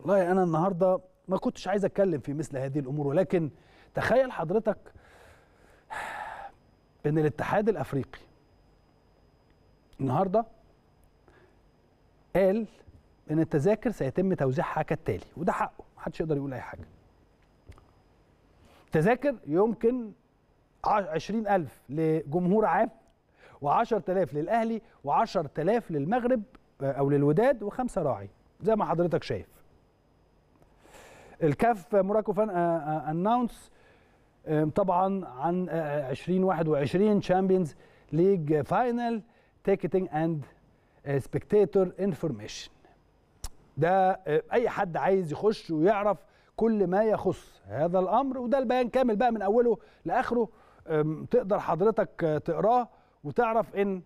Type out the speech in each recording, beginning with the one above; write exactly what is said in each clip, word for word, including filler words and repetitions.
والله انا النهارده ما كنتش عايز اتكلم في مثل هذه الامور، ولكن تخيل حضرتك ان الاتحاد الافريقي النهارده قال ان التذاكر سيتم توزيعها كالتالي، وده حقه محدش يقدر يقول اي حاجه. تذاكر يمكن عشرين ألف لجمهور عام، وعشرة آلاف للاهلي، وعشرة آلاف للمغرب او للوداد، وخمسه راعي زي ما حضرتك شايف. الكاف موراكو فان اناونس طبعا عن ألفين وواحد وعشرين تشامبيونز ليج فاينل تيكتنج اند سبكتاتور انفورميشن. ده اي حد عايز يخش ويعرف كل ما يخص هذا الامر، وده البيان كامل بقى من اوله لاخره، تقدر حضرتك تقراه وتعرف ان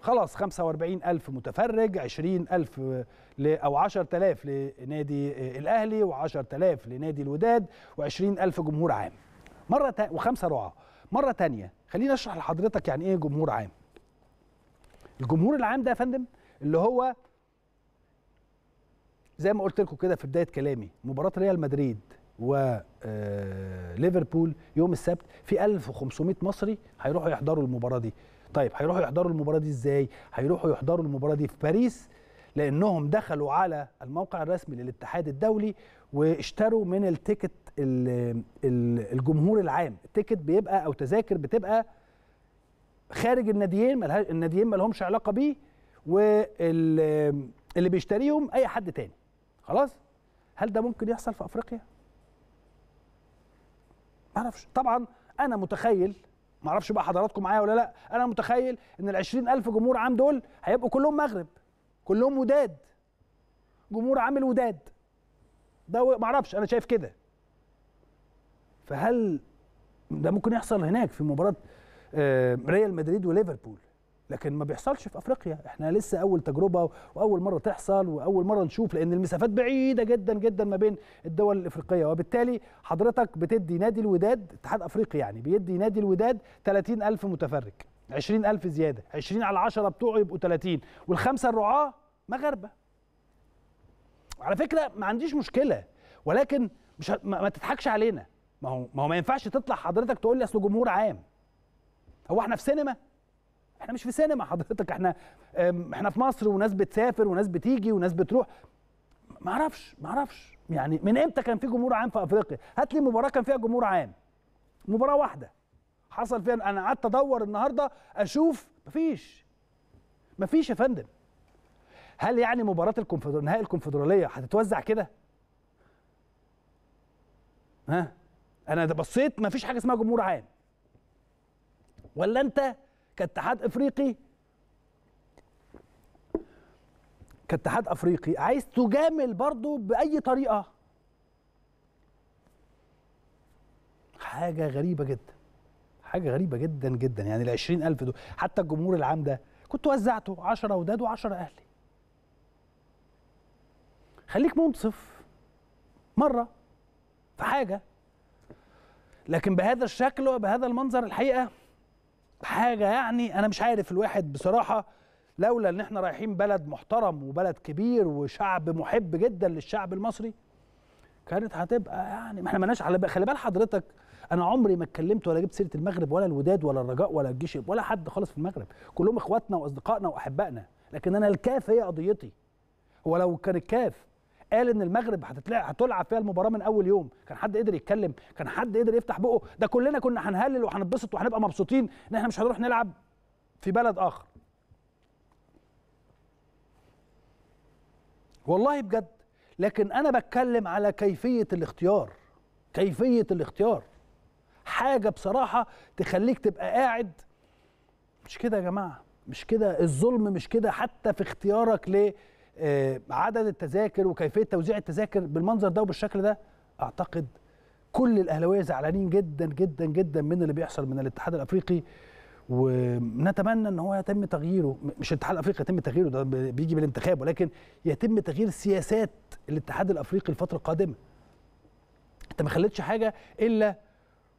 خلاص خمسة وأربعين ألف متفرج، عشرين ألف ل او عشرة آلاف لنادي الاهلي، وعشرة آلاف لنادي الوداد، وعشرين ألف جمهور عام مره تا... وخمسه رعاه. مره ثانيه خليني اشرح لحضرتك يعني ايه جمهور عام. الجمهور العام ده يا فندم اللي هو زي ما قلت لكم كده في بدايه كلامي، مباراه ريال مدريد وليفربول يوم السبت في ألف وخمسمائة مصري هيروحوا يحضروا المباراه دي. طيب هيروحوا يحضروا المباراه دي ازاي؟ هيروحوا يحضروا المباراه دي في باريس، لانهم دخلوا على الموقع الرسمي للاتحاد الدولي واشتروا من التيكت الجمهور العام. التيكت بيبقى او تذاكر بتبقى خارج الناديين، الناديين ما لهمش علاقه بيه، واللي بيشتريهم اي حد تاني. خلاص؟ هل ده ممكن يحصل في افريقيا؟ ما اعرفش. طبعا انا متخيل، ما اعرفش بقى حضراتكم معايا ولا لا، انا متخيل ان ال عشرين ألف جمهور عام دول هيبقوا كلهم مغرب، كلهم وداد، جمهور عام الوداد ده، ما اعرفش، انا شايف كده. فهل ده ممكن يحصل هناك في مباراه ريال مدريد وليفربول؟ لكن ما بيحصلش في افريقيا، احنا لسه اول تجربه واول مره تحصل واول مره نشوف، لان المسافات بعيده جدا جدا ما بين الدول الافريقيه، وبالتالي حضرتك بتدي نادي الوداد، اتحاد افريقي يعني، بيدي نادي الوداد ثلاثين ألف متفرج، عشرين ألف زياده، عشرين على عشرة بتوعه يبقوا ثلاثين، والخمسه الرعاه مغاربه. وعلى فكره ما عنديش مشكله، ولكن مش ما, ما تضحكش علينا، ما هو ما هو ما ينفعش تطلع حضرتك تقول لي اصل جمهور عام. هو احنا في سينما؟ احنا مش في سينما حضرتك، احنا احنا في مصر، وناس بتسافر وناس بتيجي وناس بتروح. ما اعرفش ما اعرفش يعني من امتى كان في جمهور عام في افريقيا؟ هات لي مباراه كان فيها جمهور عام، مباراه واحده حصل فيها. انا قعدت ادور النهارده اشوف، مفيش مفيش يا فندم. هل يعني مباراه الكونفدرالية، نهائي الكونفدراليه هتتوزع كده؟ ها انا بصيت مفيش حاجه اسمها جمهور عام. ولا انت كاتحاد افريقي كاتحاد افريقي عايز تجامل برضو باي طريقه؟ حاجه غريبه جدا، حاجه غريبه جدا جدا. يعني ال عشرين ألف دول حتى الجمهور العام ده كنت وزعته عشرة وداد وعشرة اهلي. خليك منصف مره في حاجه، لكن بهذا الشكل وبهذا المنظر الحقيقه حاجه يعني انا مش عارف الواحد بصراحه. لولا ان احنا رايحين بلد محترم وبلد كبير وشعب محب جدا للشعب المصري كانت هتبقى يعني ما احنا مالناش على خلي بال حضرتك. انا عمري ما اتكلمت ولا جبت سيره المغرب ولا الوداد ولا الرجاء ولا الجيش ولا حد خالص في المغرب، كلهم اخواتنا واصدقائنا واحبائنا. لكن انا الكاف هي قضيتي. هو لو كان الكاف قال ان المغرب هتلعب فيها المباراه من اول يوم، كان حد قدر يتكلم؟ كان حد قدر يفتح بقه؟ ده كلنا كنا هنهلل وهنتبسط وهنبقى مبسوطين ان احنا مش هنروح نلعب في بلد اخر. والله بجد. لكن انا بتكلم على كيفيه الاختيار، كيفيه الاختيار حاجه بصراحه تخليك تبقى قاعد مش كده يا جماعه، مش كده الظلم، مش كده حتى في اختيارك ل عدد التذاكر وكيفيه توزيع التذاكر بالمنظر ده وبالشكل ده. اعتقد كل الاهلاويه زعلانين جدا جدا جدا من اللي بيحصل من الاتحاد الافريقي، ونتمنى ان هو يتم تغييره، مش الاتحاد الافريقي يتم تغييره، ده بيجي بالانتخاب، ولكن يتم تغيير سياسات الاتحاد الافريقي الفتره القادمه. انت ما خليتش حاجه الا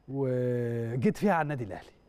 وجيت فيها على النادي الاهلي.